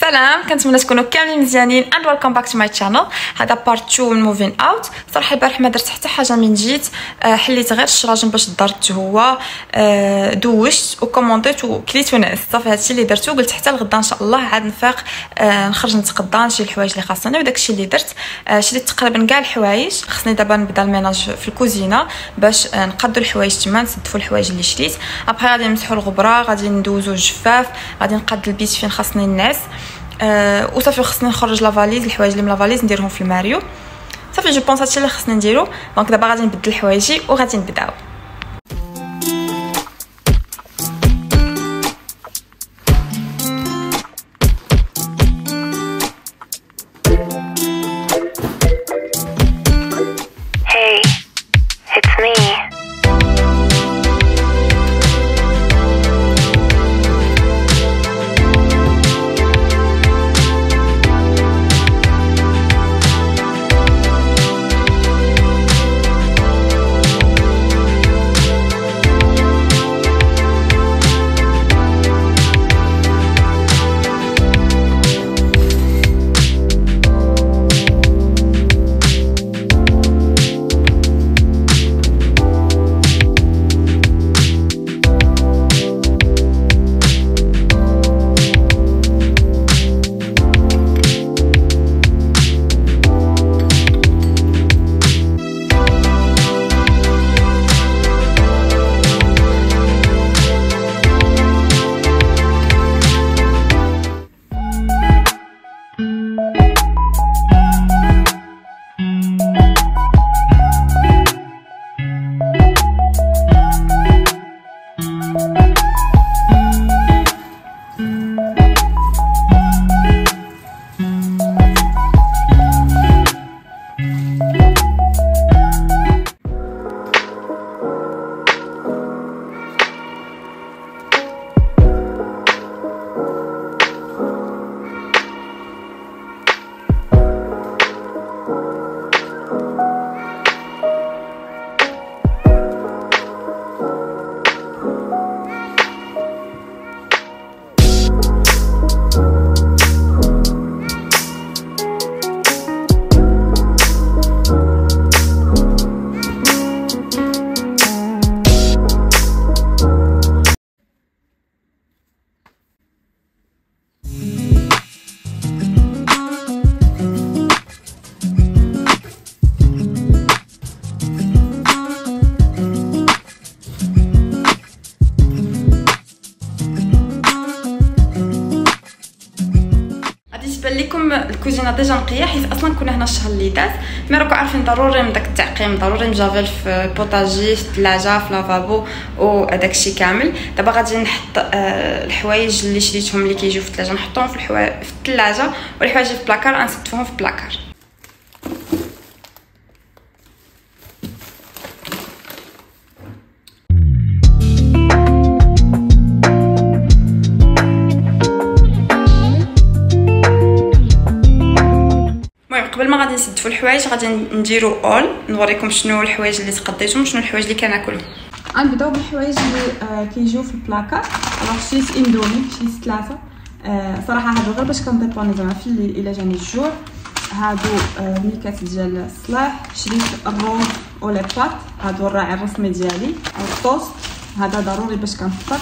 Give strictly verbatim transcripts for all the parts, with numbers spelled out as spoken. سلام، كنتمنى تكونوا كاملين مزيانين and welcome back to my channel. هذا part two من moving out. صراحه البارح ما درت حتى حاجه من جيت، حليت غير الشراجم باش درت هو دوشت وكومونطيت وكليت ونعست. صافي هادشي اللي درتو. قلت حتى لغدا ان شاء الله عاد نفاق نخرج نتغدا نشري الحوايج اللي خاصني وداكشي اللي درت. شريت تقريبا كاع الحوايج. خصني دابا نبدا الميناج في الكوزينه باش نقادوا الحوايج تما، نصدفوا الحوايج اللي شريت. ابغي غادي نمسحوا الغبره، غادي ندوزوا الجفاف، غادي نقاد البيت فين خاصني نعس. أه وصافي خصني نخرج لافاليز، الحوايج اللي من لافاليز نديرهم في الماريو. صافي جو بونس هادشي اللي خصني نديرو. دونك دابا غادي نبدل حوايجي وغادي نبداو. الكوزينه ديجا نقيه، حيت اصلا كنا هنا الشهر اللي داز. مي راكم عارفين ضروري من داك التعقيم، ضروري نجافيل في البوطاجي، في الثلاجه، في لافابو وداك الشيء كامل. دابا غادي نحط آه الحوايج اللي شريتهم اللي كيجيو في الثلاجه نحطهم في الحوا في الثلاجه، والحوايج في بلاكار غنصدفوهم في بلاكار. قبل ما غادي نسدفوا الحوايج غادي نديروا اول، نوريكم شنو الحوايج اللي تقضيتهم، شنو الحوايج اللي كناكلهم. غنبداو بالحوايج اللي كيجيو في البلاكار. الوغ شريت اندومي، شريت ثلاثه. صراحه هادو غير باش كنطيبوني زعما في الليل الا جاني الجوع. هادو ميكات ديال الصلاح. شريت الروز اولي بات، هادو الراعي الرسمي ديالي. الطوست هذا ضروري باش كنفطر.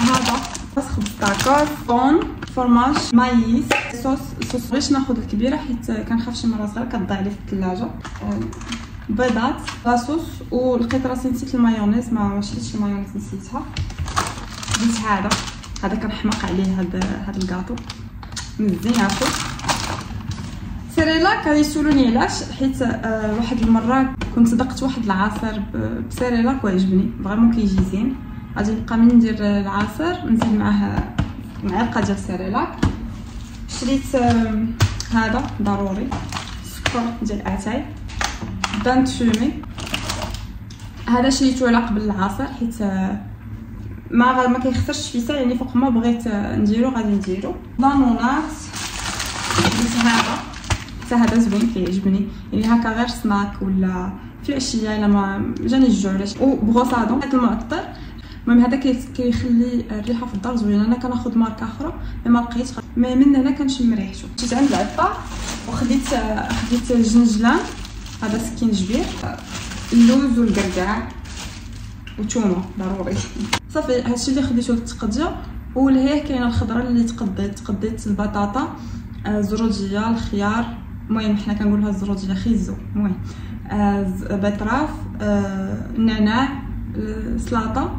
هذا بس خبز داكار، بون، فرماج، مايس، صوص. الصوص بغيتش ناخذ الكبيره حيت كنخاف شي مره صغيره كتضيع لي في الثلاجه. بيضات، لاصوص، ولقيت راسي نسيت المايونيز، ما شريتش المايونيز نسيتها. درت هذا، هذا كنحماق عليه هذا هذا الكاطو مزيانكم. سيريلاك غادي يسولوني علاش، حيت واحد المره كنت دقت واحد العصير بسيريلاك وعجبني، فريمون كيجي زين. غادي نبقى من ندير العصير نزيد معاه معلقه ديال سيريلاك. شريت هذا ضروري، السكر ديال الاتاي، بان تومي. هذا شريته على قبل العصير حيت ما ما كيخسرش في ساعه، يعني فوق ما بغيت نديرو غادي نديرو. دانونات، هذا سهل زبون كيعجبني، يعني هكا غير سناك ولا في العشيه الا ما جاني الجوع. وبغوصادو هذا المعطر، المهم هذا كيخلي الريحه في الدار زوينه. انا كناخذ ماركه اخرى ما لقيتش، المهم من هنا كنشم ريحته. جيت عند العطار وخديت خديت الجنجلان، هذا سكينجبير، اللوز والكركاع وتومه ضروري. صافي هادشي اللي خديته للتقضيه. ولهيه كاينه الخضره اللي تقضيت تقضيت البطاطا، الزروجيه، الخيار، المهم حنا كنقولها الزروجيه خيزو، المهم بطراف، النعناع، السلطه،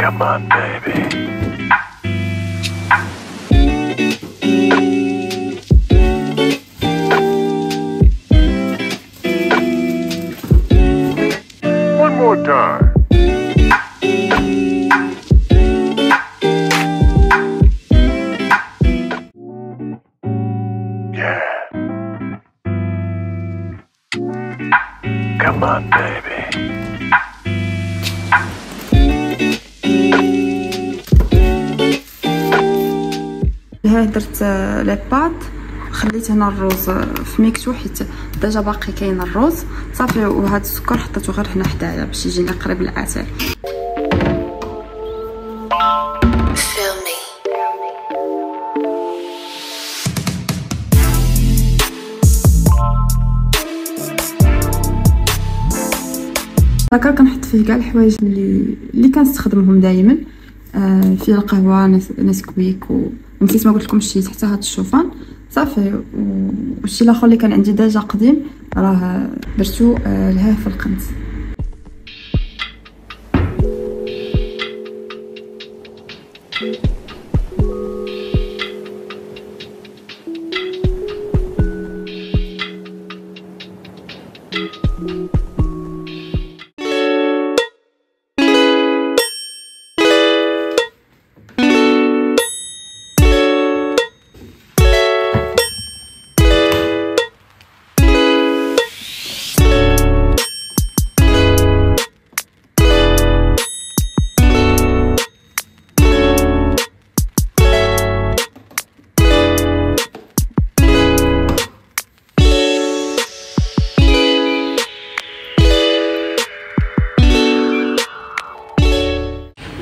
Come on, baby. Come on, baby. ها درت لي بات، خليت هنا الروز في ميكسو حيت ديجا باقي كاين الروز. صافي وهذا السكر حطيته غير هنا حدايا باش يجينا قريب العسل. هكا كنحط فيه كاع الحوايج اللي اللي كنستخدمهم دائما، آه فيه القهوه، نسكويك، و نسيت ما قلت لكم شريت حتى هاد الشوفان. صافي والشي الاخر اللي كان عندي ديجا قديم راه درتو آه لهيه في القنت.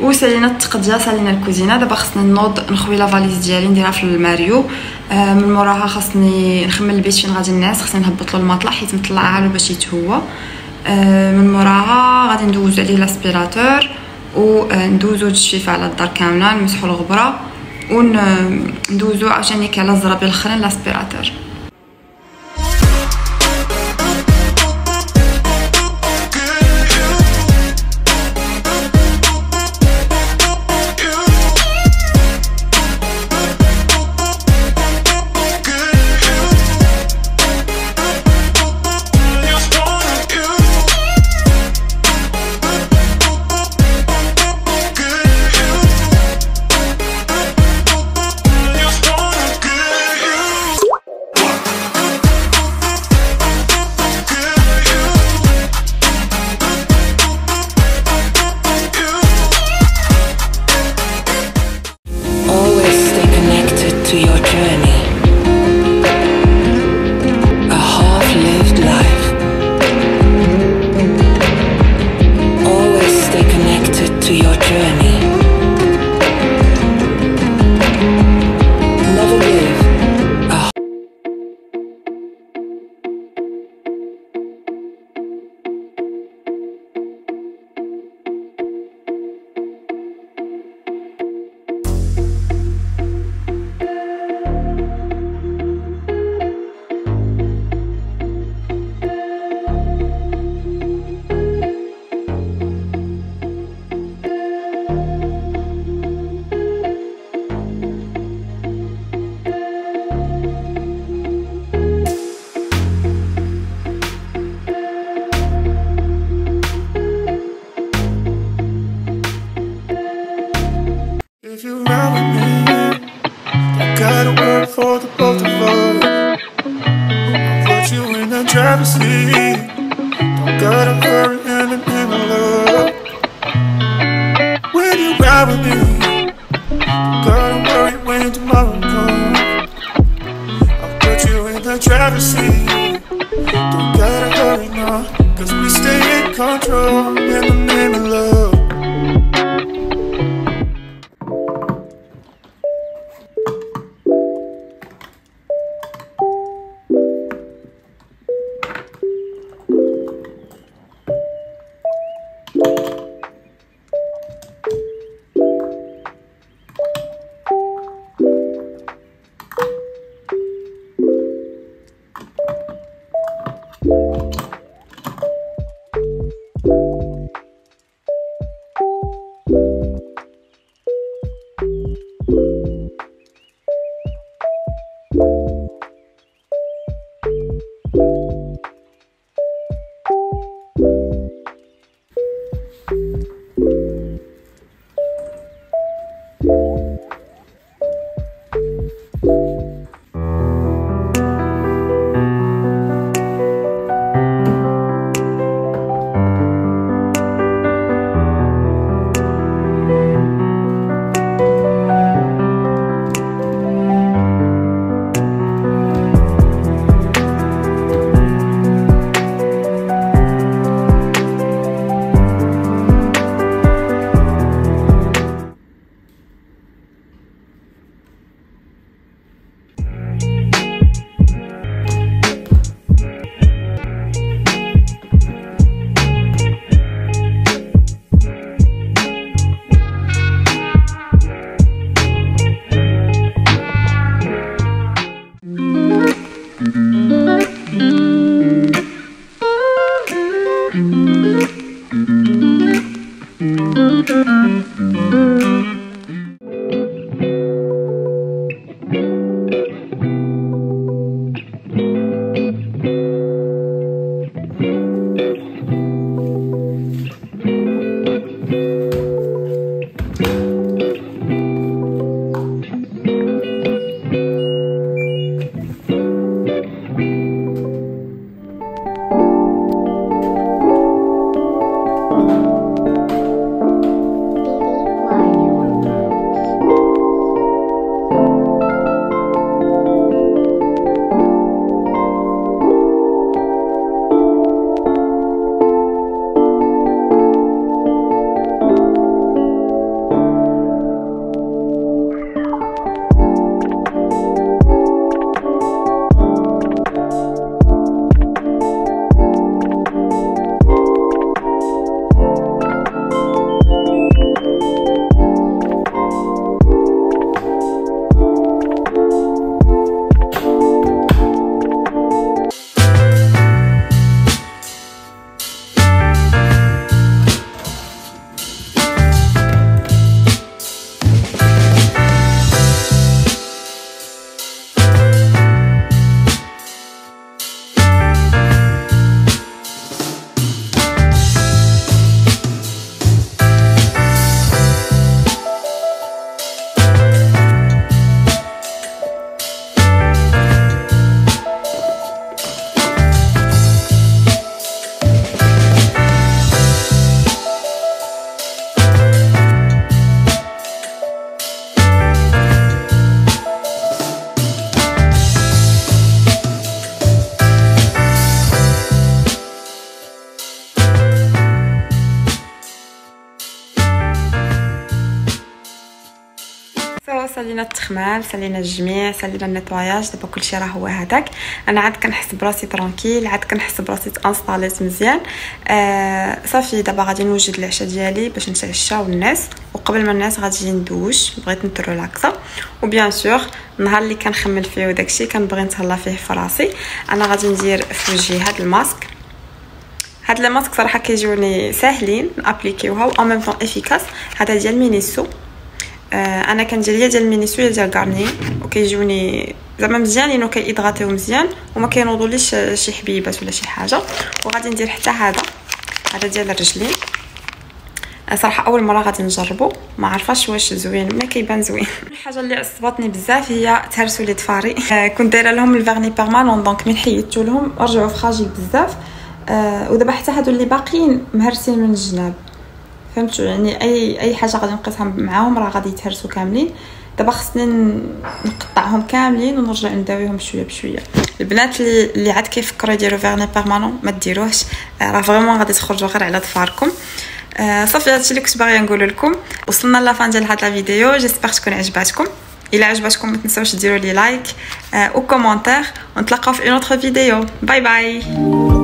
وسالينا التقضيه، سالينا الكوزينه. دابا خصني نوض نخوي لا فاليز ديالي نديرها في الماريو، آه من موراها خصني نخمم البيت فين غادي نعس. خصني نهبط له المطلع حيت مطلعها له باش يتهوى، آه من موراها غادي ندوز عليه لاسبيراتور وندوزو الشفيفه على الدار كامله، نمسحوا الغبره وندوزو عاوتاني على الزرابي الاخرين لاسبيراتور. for the both of us. I want you in the driver's seat. Don't gotta hurry and I'm in love. When you ride with me, don't gotta worry when tomorrow comes. I put you in the driver's seat. Don't gotta hurry now, cause we stay in control in the name of love. سالينا التخمام، سالينا الجميع، سالينا النيطواياج، دابا كلشي راه هو هذاك. انا عاد كنحس براسي ترونكيل، عاد كنحس براسي انستاليت مزيان. آه صافي دابا غادي نوجد العشاء ديالي باش نتعشى والناس، وقبل ما الناس غادي ندوش، بغيت نترلاكسا. وبيان سور النهار اللي كنخمم فيه وداكشي كنبغي نتهلا فيه في راسي. انا غادي ندير في وجهي هذا الماسك. هاد الماسك صراحه كيجوني ساهلين نابليكيوها و اون ميم طون افيكاس. هذا ديال مينيسو، انا كندير هي ديال مينيسو ديال غارني، وكيجوني زعما مزيانين وكيضغطيو مزيان وما كينوضوليش شي حبيبات ولا شي حاجه. وغادي ندير حتى هذا هذا ديال الرجلين، صراحه اول مره غادي نجربو، ما عرفاش واش زوين ما كيبان زوين. الحاجه اللي عصبتني بزاف هي تهرسوا لي ضفاري. كنت دايره لهم الفيرني بيرمانون، دونك من حيدتو لهم رجعوا فراجيل بزاف. أه ودابا حتى هادو اللي باقيين مهرسين من الجناب، فهمتوا؟ يعني اي اي حاجه غادي نقصها معاهم راه غادي يتهرسوا كاملين. دابا خصني نقطعهم كاملين ونرجع نداويهم شويه بشويه. البنات اللي اللي عاد كيفكروا يديروا فيرني بيرمانون ما ديروهش، راه فريمون غادي تخرجوا غير على ضفاركم. آه صافي، هادشي اللي كنت باغيه نقول لكم. وصلنا لافان ديال هاد الفيديو، جيسبر تكون عجباتكم. الا عجباتكم ما تنساوش ديروا لي لايك آه او كومونتير، ونتلاقاو في اون اوتر فيديو. باي باي.